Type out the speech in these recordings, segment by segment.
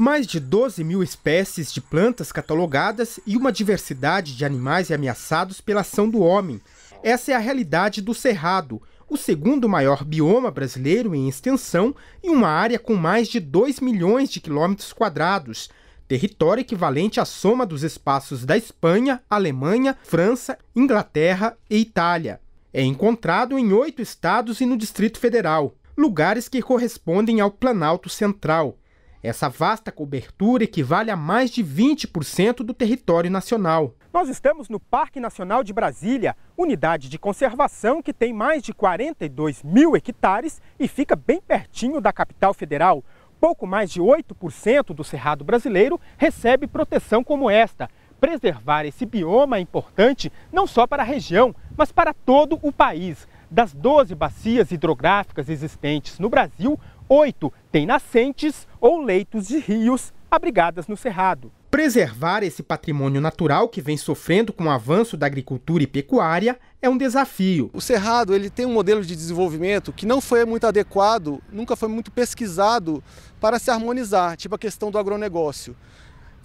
Mais de 12 mil espécies de plantas catalogadas e uma diversidade de animais ameaçados pela ação do homem. Essa é a realidade do Cerrado, o segundo maior bioma brasileiro em extensão e uma área com mais de 2 milhões de quilômetros quadrados, território equivalente à soma dos espaços da Espanha, Alemanha, França, Inglaterra e Itália. É encontrado em 8 estados e no Distrito Federal, lugares que correspondem ao Planalto Central. Essa vasta cobertura equivale a mais de 20% do território nacional. Nós estamos no Parque Nacional de Brasília, unidade de conservação que tem mais de 42 mil hectares e fica bem pertinho da capital federal. Pouco mais de 8% do cerrado brasileiro recebe proteção como esta. Preservar esse bioma é importante não só para a região, mas para todo o país. Das 12 bacias hidrográficas existentes no Brasil, 8 têm nascentes ou leitos de rios abrigadas no cerrado. Preservar esse patrimônio natural que vem sofrendo com o avanço da agricultura e pecuária é um desafio. O cerrado ele tem um modelo de desenvolvimento que não foi muito adequado, nunca foi muito pesquisado para se harmonizar, tipo a questão do agronegócio.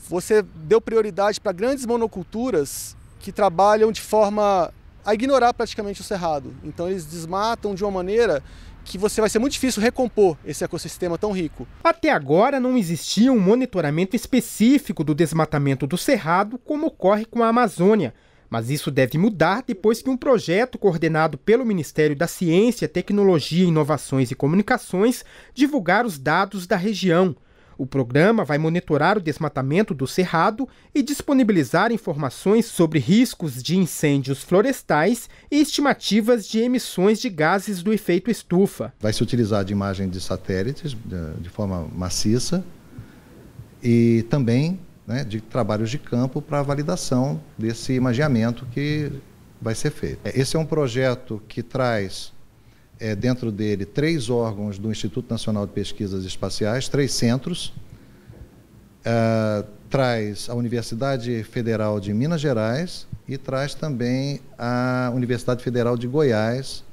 Você deu prioridade para grandes monoculturas que trabalham de forma a ignorar praticamente o cerrado. Então eles desmatam de uma maneira que vai ser muito difícil recompor esse ecossistema tão rico. Até agora não existia um monitoramento específico do desmatamento do cerrado como ocorre com a Amazônia, mas isso deve mudar depois que um projeto coordenado pelo Ministério da Ciência, Tecnologia, Inovações e Comunicações divulgar os dados da região. O programa vai monitorar o desmatamento do cerrado e disponibilizar informações sobre riscos de incêndios florestais e estimativas de emissões de gases do efeito estufa. Vai se utilizar de imagem de satélites de forma maciça e também, né, de trabalhos de campo para a validação desse imageamento que vai ser feito. Esse é um projeto que traz dentro dele 3 órgãos do Instituto Nacional de Pesquisas Espaciais, 3 centros, traz a Universidade Federal de Minas Gerais e traz também a Universidade Federal de Goiás,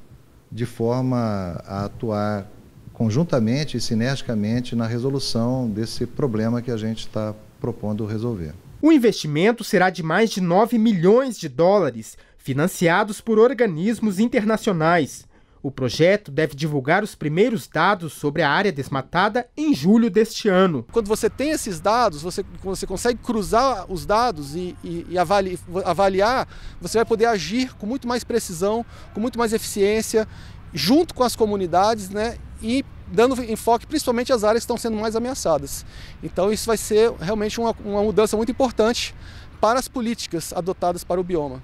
de forma a atuar conjuntamente e sinergicamente na resolução desse problema que a gente está propondo resolver. O investimento será de mais de 9 milhões de dólares, financiados por organismos internacionais. O projeto deve divulgar os primeiros dados sobre a área desmatada em julho deste ano. Quando você tem esses dados, você consegue cruzar os dados e avaliar, você vai poder agir com muito mais precisão, com muito mais eficiência, junto com as comunidades, né, e dando enfoque principalmente às áreas que estão sendo mais ameaçadas. Então isso vai ser realmente uma mudança muito importante para as políticas adotadas para o bioma.